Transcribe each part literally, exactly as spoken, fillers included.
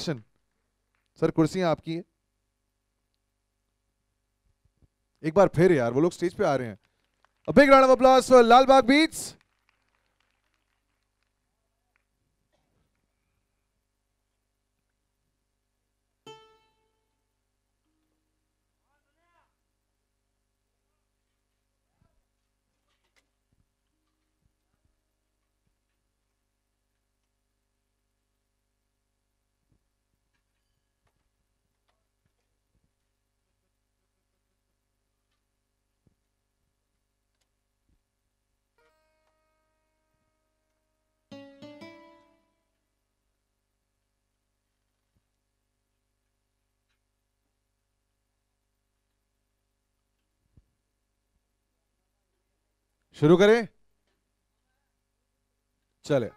Sir कुर्सियां आपकी है। एक बार फिर यार वो लोग स्टेज पे आ रहे हैं। A big round of applause for Lalbaug beats. शुरू करें, चले।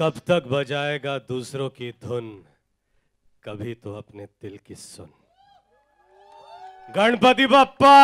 कब तक बजाएगा दूसरों की धुन, कभी तो अपने दिल की सुन। Ganpati Bappa.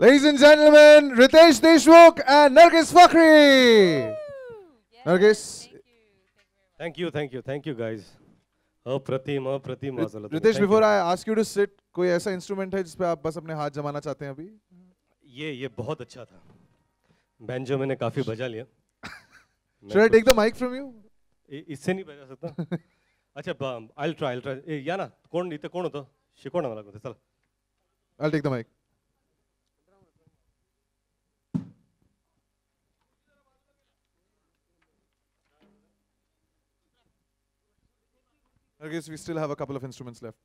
Ladies and gentlemen, Riteish Deshmukh and Nargis Fakhri. Yes, Nargis. Thank you, thank you, thank you, guys. Apratim, Apratim. Riteish, before I ask you to sit, कोई ऐसा instrument है जिसपे आप बस अपने हाथ जमाना चाहते हैं अभी? ये ये बहुत अच्छा था. बैंजो मैंने काफी बजा लिया. Should I take the mic from you? इससे नहीं बजा सकता. अच्छा, I'll try, I'll try. याना कौन इतने कौन होता? शिकोना वाला कौन था? चल. I'll take the mic. I guess we still have a couple of instruments left.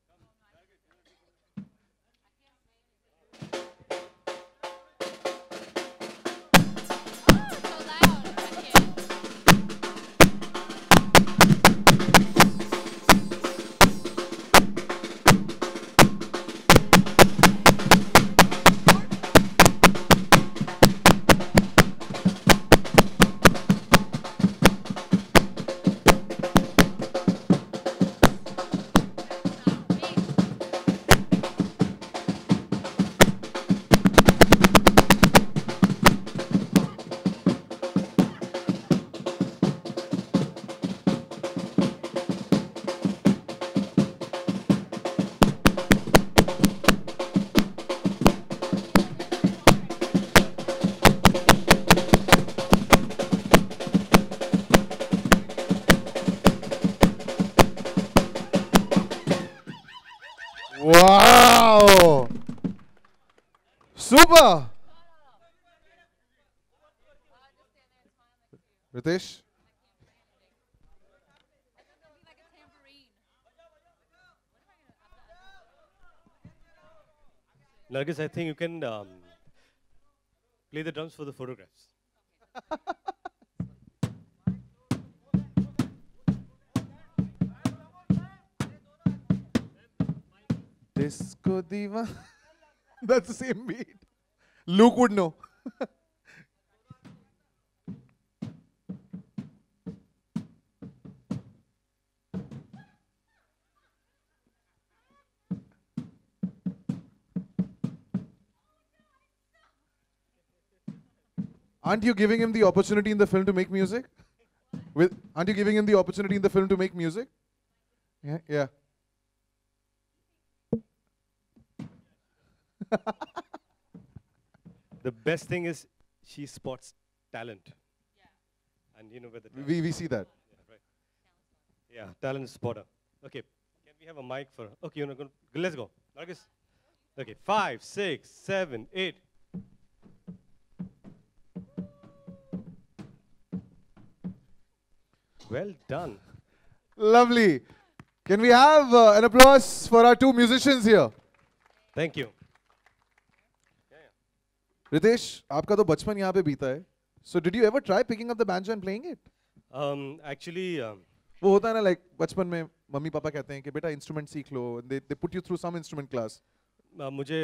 Super! Riteish? Nargis, I think you can um, play the drums for the photographs. Disco Diva. That's the same beat. Luke would know. Aren't you giving him the opportunity in the film to make music? With aren't you giving him the opportunity in the film to make music? Yeah, yeah. The best thing is she spots talent. Yeah. And you know where the talent we we see that. Yeah, right. Yeah, talent spotter. Okay, can we have a mic for? Okay, you know, let's go. Nargis. Okay, five, six, seven, eight. Well done. Lovely. Can we have uh, an applause for our two musicians here? Thank you. Riteish, आपका तो बचपन यहाँ पे बीता है. So did you ever try picking up the banjo and playing it? Um, actually, um, वो होता है ना like बचपन में मम्मी पापा कहते हैं कि बेटा instrument सीख लो. They they put you through some instrument class. मुझे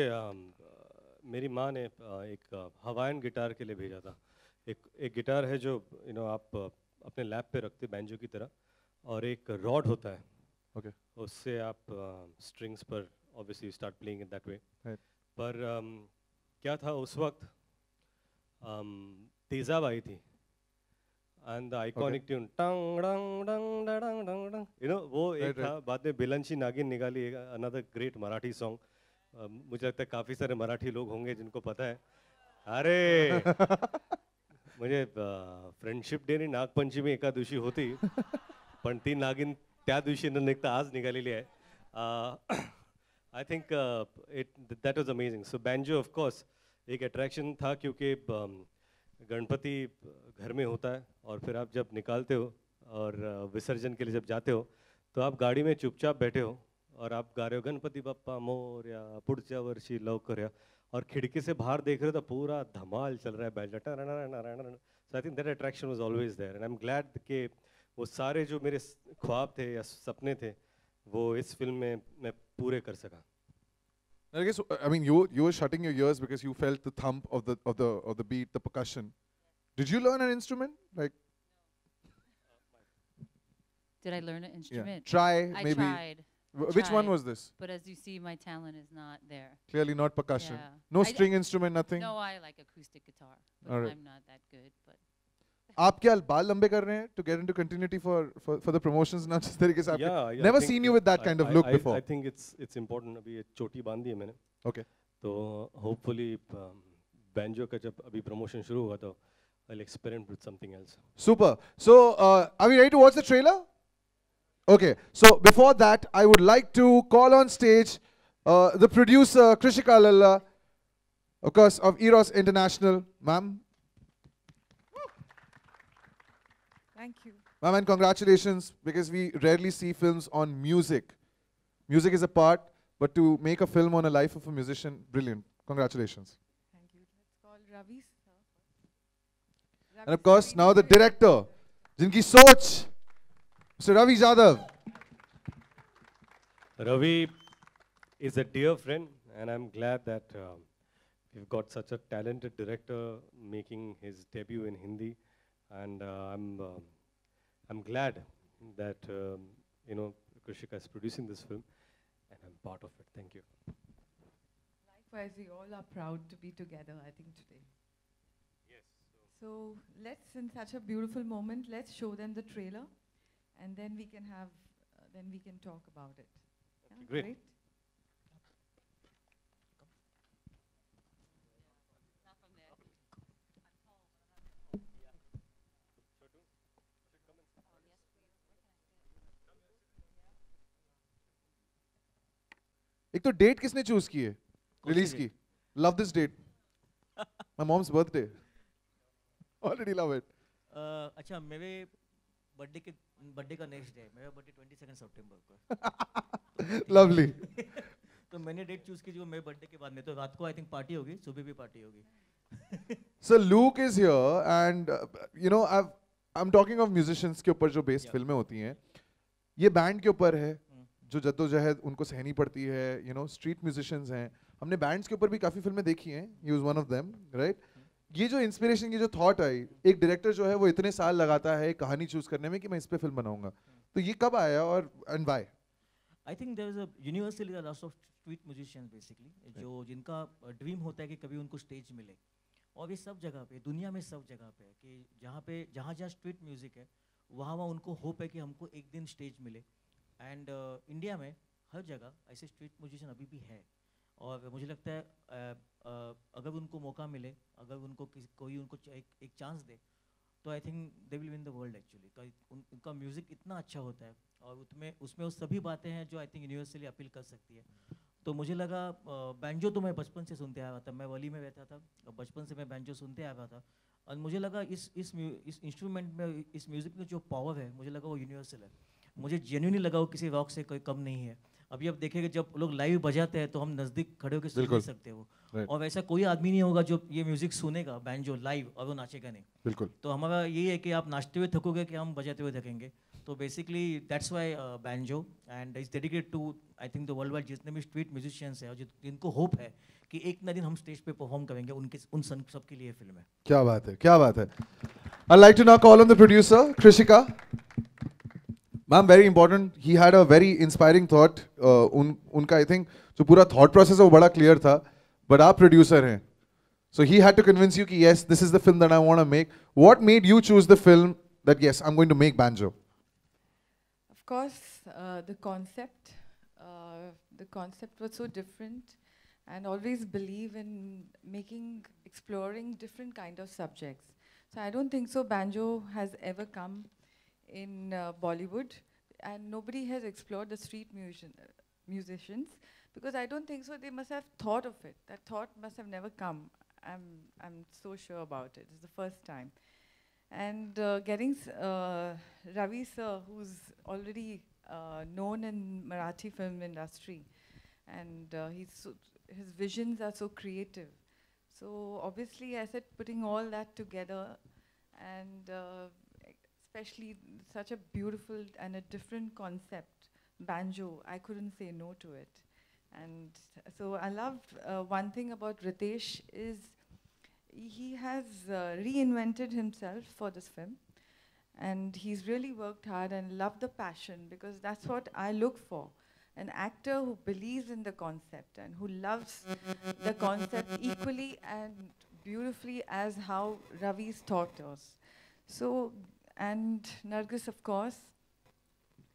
मेरी माँ ने एक हवाइन गिटार के लिए भेजा था. एक एक गिटार है जो you know आप अपने लैप पे रखते बैंजो की तरह और एक रॉड होता है. Okay. उससे आप strings पर obviously start playing it that way. Right. पर क्या था उस वक्त तेजाब आई थी and the iconic tune tongue Dang Dang Dang Dang Dang you know वो एक था. बाद में बिलंची नागिन निकाली एक another great मराठी song. मुझे लगता है काफी सारे मराठी लोग होंगे जिनको पता है. अरे मुझे फ्रेंडशिप डे ने नागपंचमी एकादशी होती पण ती नागिन त्या दिवशी न निघता आज निघालेली आहे. I think uh, it th that was amazing. So banjo, of course, एक attraction था क्योंकि गणपति घर में होता है और फिर आप जब निकालते हो और विसर्जन के लिए जब जाते हो तो आप गाड़ी में चुपचाप बैठे हो और आप गा रहे हो गणपति बप्पा मोरया पुढच्या वर्षी लवकरया और खिड़की से बाहर देख रहे हो तो पूरा धमाल चल रहा है बैंजो टन. So I think that attraction was always there and I'm glad कि वो सारे जो मेरे ख्वाब थे या सपने थे वो इस फिल्म में मैं पूरे कर सका. Nargis, I mean, you you were shutting your ears because you felt the thump of the of the of the beat, the percussion. Did you learn an instrument? Like, did I learn an instrument? Yeah. Try I maybe. I tried. W which one was this? But as you see, my talent is not there. Clearly not percussion. Yeah. No I string instrument, nothing? No, I like acoustic guitar. But right. I'm not that good. But aap kya baal lambe kar rahe hain to get into continuity for for, for the promotions now jis tarike se aap yeah, yeah, never seen you with that I, kind of I, look I, before. I think it's it's important abhi ye choti bandi hai maine. Okay. So hopefully um, banjo ka jab abhi promotion shuru hua to I'll experiment with something else. Super. So uh, are we ready to watch the trailer? Okay. So before that I would like to call on stage uh, the producer Krishika Lalla, of course, of Eros International. Ma'am, thank you. Ma'am, and congratulations, because we rarely see films on music. Music is a part, but to make a film on a life of a musician, brilliant. Congratulations. Thank you. Let's call Ravi sir. Ravi and of course, now the director, Jinki Soch, Mister Ravi Jadhav. Ravi is a dear friend, and I'm glad that um, we've got such a talented director making his debut in Hindi. And uh, I'm, uh, I'm glad that, um, you know, Krishika is producing this film, and I'm part of it. Thank you. Likewise, we all are proud to be together, I think, today. Yes. So, so let's, in such a beautiful moment, let's show them the trailer, and then we can have, uh, then we can talk about it. Yeah, great. Great. एक तो date किसने choose की है release की? Love this date, my mom's birthday, already love it. अच्छा, मेरे birthday के birthday का नेक्स्ट डे, मेरा बर्थडे बाईस सितंबर को. लवली. तो मैंने डेट चूज की जो मेरे बर्थडे के बाद में, तो रात को आई थिंक पार्टी होगी, सुबह भी पार्टी होगी. So look is here and you know I I am talking of musicians के ऊपर जो बेस्ड फिल्में होती हैं, ये बैंड के ऊपर है जो जद्दोजहद उनको सहनी पड़ती है. यू नो स्ट्रीट म्यूजिशियंस हैं, हमने बैंड्स के ऊपर भी काफ़ी फिल्में देखी हैं. He was one of them, right. ये जो इंस्पिरेशन की जो थॉट आई, एक डायरेक्टर जो है वो इतने साल लगाता है कहानी चूज करने में कि मैं इस पे फिल्म बनाऊंगा, तो ये कब आया और and why? I think there is a universal loss of street musicians basically, जो जिनका ड्रीम होता है कि कभी उनको स्टेज मिले. और ये सब जगह पे, दुनिया में सब जगह पे, कि जहाँ पे जहाँ जहाँ स्ट्रीट म्यूजिक है वहाँ वहाँ उनको होप है कि हमको एक दिन स्टेज मिले. एंड uh, इंडिया में हर जगह ऐसे स्ट्रीट म्यूजिशियन अभी भी है, और मुझे लगता है uh, uh, अगर उनको मौका मिले, अगर उनको कोई उनको एक, एक चांस दे, तो I think they will win the world actually. उनका म्यूज़िक इतना अच्छा होता है, और उसमें उसमें वो सभी बातें हैं जो आई थिंक यूनिवर्सली अपील कर सकती है. तो मुझे लगा बैंजो uh, तो मैं बचपन से सुनते आ रहा था, मैं वली में रहता था और बचपन से मैं बैंजो सुनते आ रहा था, और मुझे लगा इस इस इस इंस्ट्रूमेंट में, इस म्यूज़िक में जो पावर है, मुझे लगा वो यूनिवर्सल है. मुझे जेन्युइनली लगा वो किसी रॉक से कोई कम नहीं है. अभी आप देखेंगे जब लोग लाइव बजाते हैं तो हम नज़दीक खड़े होकर सुन नहीं सकते हो, right. और ऐसा कोई आदमी नहीं होगा जो ये म्यूजिक सुनेगा बैंजो लाइव और वो नाचेगा नहीं. बिल्कुल. तो हमारा यही है कि आप नाचते हुए थकोगे कि हम बजाते हुए थकेंगे. तो basically that's why banjo and is dedicated to I think the world wide जितने भी स्ट्रीट म्यूजिशियंस हैं, और जिनको होप है कि एक ना दिन हम स्टेज पे परफॉर्म करेंगे, उनके उन सबके लिए फिल्म है. क्या बात है, क्या बात है. I like to now call on the producer Krishika. Ma'am, very important, he had a very inspiring thought. उनका आई थिंक जो पूरा थॉट प्रोसेस है वो बड़ा क्लियर था, बट आप प्रोड्यूसर हैं, so he had to convince you कि yes, this is the film that I want to make. What made you choose the film that yes, I am going to make banjo? Of course the concept, the concept was so different, and always believe in making, exploring different kind of subjects. So I don't think so banjo has ever come in uh, Bollywood, and nobody has explored the street musician, uh, musicians, because I don't think so they must have thought of it. That thought must have never come. I'm I'm so sure about it. It's the first time. And uh, getting uh, Ravi sir, who's already uh, known in Marathi film industry, and uh, he's so, his visions are so creative. So obviously, I said putting all that together, and uh, especially such a beautiful and a different concept, banjo, I couldn't say no to it. And so I loved uh, one thing about Riteish is he has uh, reinvented himself for this film. And he's really worked hard and loved the passion, because that's what I look for. an actor who believes in the concept and who loves the concept equally and beautifully as how Ravi's taught us. So, and Nargis, of course,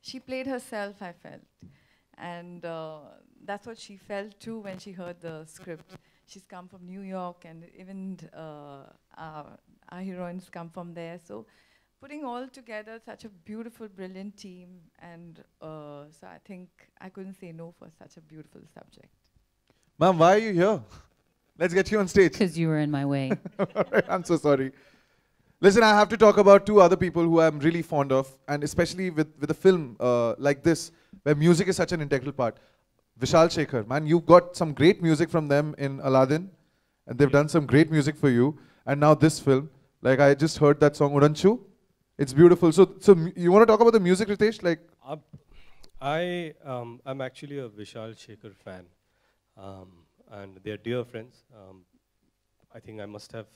she played herself, I felt. And uh, that's what she felt too when she heard the script. She's come from New York, and even uh, our, our heroines come from there. So putting all together, such a beautiful, brilliant team. And uh, so I think I couldn't say no for such a beautiful subject. Ma'am, why are you here? Let's get you on stage. Because you were in my way. Right, I'm so sorry. Listen, I have to talk about two other people who I'm really fond of, and especially with, with a film uh, like this, where music is such an integral part. Vishal Shekhar, man, you got some great music from them in Aladdin, and they've done some great music for you. And now this film, like I just heard that song, Udanchu. It's beautiful. So, so you want to talk about the music, Riteish? Like, uh, I, um, I'm actually a Vishal Shekhar fan, um, and they're dear friends. Um, I think I must have.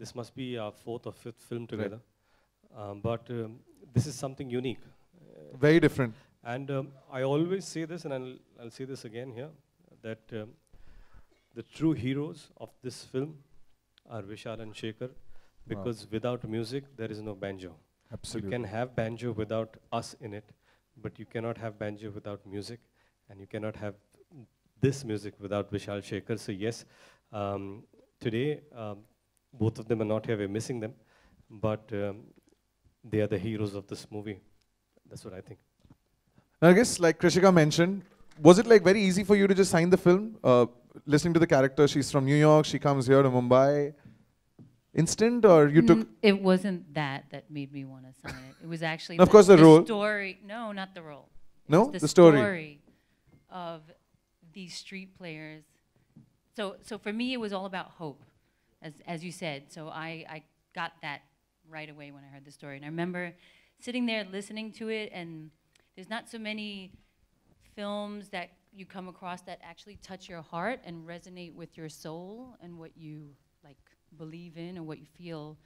This must be our fourth or fifth film together. Right. Um, but um, this is something unique. Uh, Very different. And um, I always say this, and I'll, I'll say this again here, that um, the true heroes of this film are Vishal and Shekhar, because wow. without music, there is no banjo. Absolutely. You can have banjo without us in it, but you cannot have banjo without music, and you cannot have this music without Vishal Shekhar. So yes, um, today, um, both of them are not here, we're missing them, but um, they are the heroes of this movie. That's what I think. I guess, like Krishika mentioned, was it like very easy for you to just sign the film? Uh, listening to the character, she's from New York, she comes here to Mumbai. Instant, or you mm, took... It wasn't that that made me want to sign it. It was actually of the, course the, the role. story. No, not the role. It no, the, the story. story of these street players. So, so for me, it was all about hope. As, as you said, so I, I got that right away when I heard the story. And I remember sitting there listening to it, and there's not so many films that you come across that actually touch your heart and resonate with your soul and what you like believe in and what you feel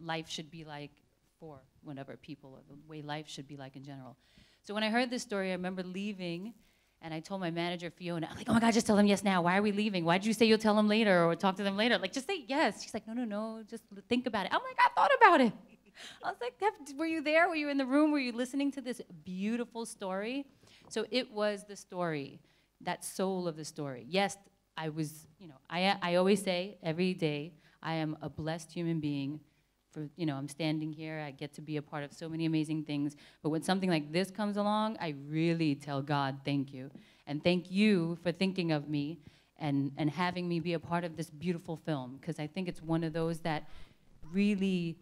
life should be like for whatever people, or the way life should be like in general. So when I heard this story, I remember leaving. And I told my manager, Fiona, I'm like, oh my God, just tell them yes now. Why are we leaving? Why did you say you'll tell them later or talk to them later? Like, just say yes. She's like, no, no, no, just think about it. I'm like, I thought about it. I was like, were you there? Were you in the room? Were you listening to this beautiful story? So it was the story, that soul of the story. Yes, I was, you know, I, I always say every day, I am a blessed human being. For, you know, I'm standing here, I get to be a part of so many amazing things, but when something like this comes along, I really tell God, thank you. And thank you for thinking of me and, and having me be a part of this beautiful film, because I think it's one of those that really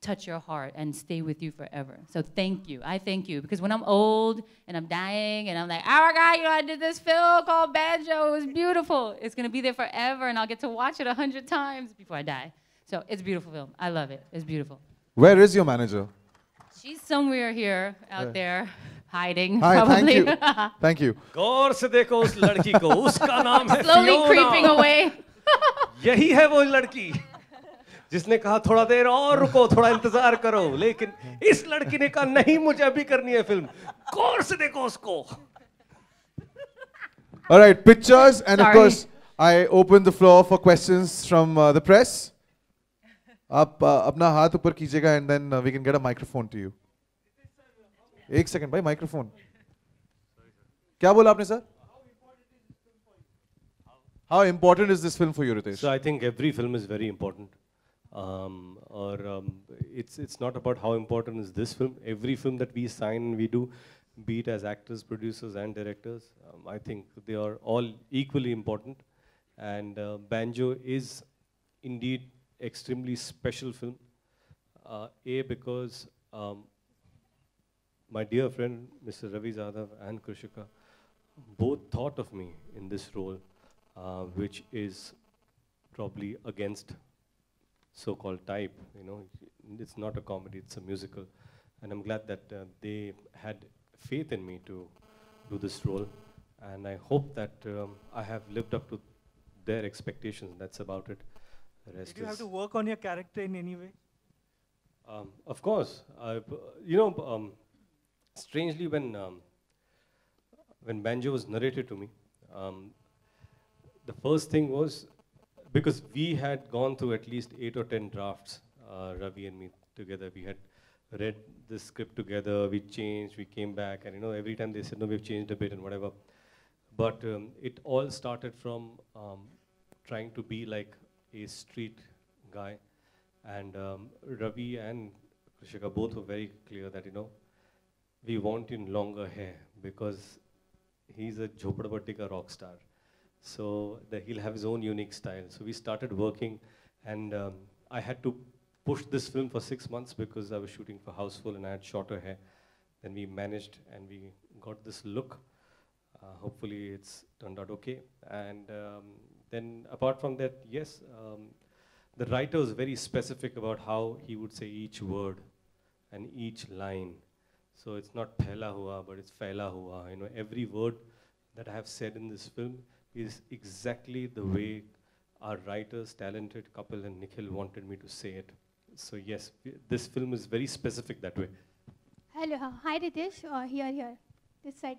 touch your heart and stay with you forever. So thank you, I thank you, because when I'm old and I'm dying and I'm like, oh my God, you know, I did this film called Banjo, it was beautiful. It's gonna be there forever and I'll get to watch it a hundred times before I die. So it's a beautiful film. I love it. It's beautiful. Where is your manager? She's somewhere here, out yeah. there, hiding. Hi, probably. Thank you. Thank you. Gaur se dekho us ladki ko. Uska naam hai Fiona. Slowly creeping away. Yahi hai wo ladki. Jisne kaha thoda der aur ruko, thoda intezar karo. Lekin is ladki ne kaha nahi mujhe abhi karni hai film. Gaur se dekho usko. All right, pictures, and Sorry. of course, I open the floor for questions from uh, the press. आप अपना हाथ ऊपर कीजिएगा and then we can get a microphone to you. एक second भाई microphone. क्या बोला आपने sir? How important is this film for you, Riteish? So I think every film is very important. Um, or um, it's it's not about how important is this film. Every film that we sign, we do, be it as actors, producers, and directors. Um, I think they are all equally important. And uh, Banjo is indeed. Extremely special film, uh, A, because um, my dear friend, Mister Ravi Jadhav and Krishika, both thought of me in this role, uh, which is probably against so-called type, you know, it's not a comedy, it's a musical. And I'm glad that uh, they had faith in me to do this role. And I hope that um, I have lived up to their expectations, that's about it. Did you have to work on your character in any way? Um, of course. I, you know, um, strangely, when um, when Banjo was narrated to me, um, the first thing was, because we had gone through at least eight or ten drafts, uh, Ravi and me together, we had read the script together, we changed, we came back, and you know, every time they said, no, we've changed a bit and whatever. But um, it all started from um, trying to be like a street guy. And um, Ravi and Krishika both were very clear that, you know, we want in longer hair because he's a Jhopadbatika rock star. So that he'll have his own unique style. So we started working, and um, I had to push this film for six months because I was shooting for Housefull and I had shorter hair. Then we managed and we got this look. Uh, hopefully it's turned out okay. And um, then apart from that, yes, um, the writer was very specific about how he would say each word and each line. So it's not pehla hua, but it's phaila hua. You know, every word that I have said in this film is exactly the way our writers, talented couple and Nikhil wanted me to say it. So yes, this film is very specific that way. Hello, hi Riteish, uh, here, here, this side.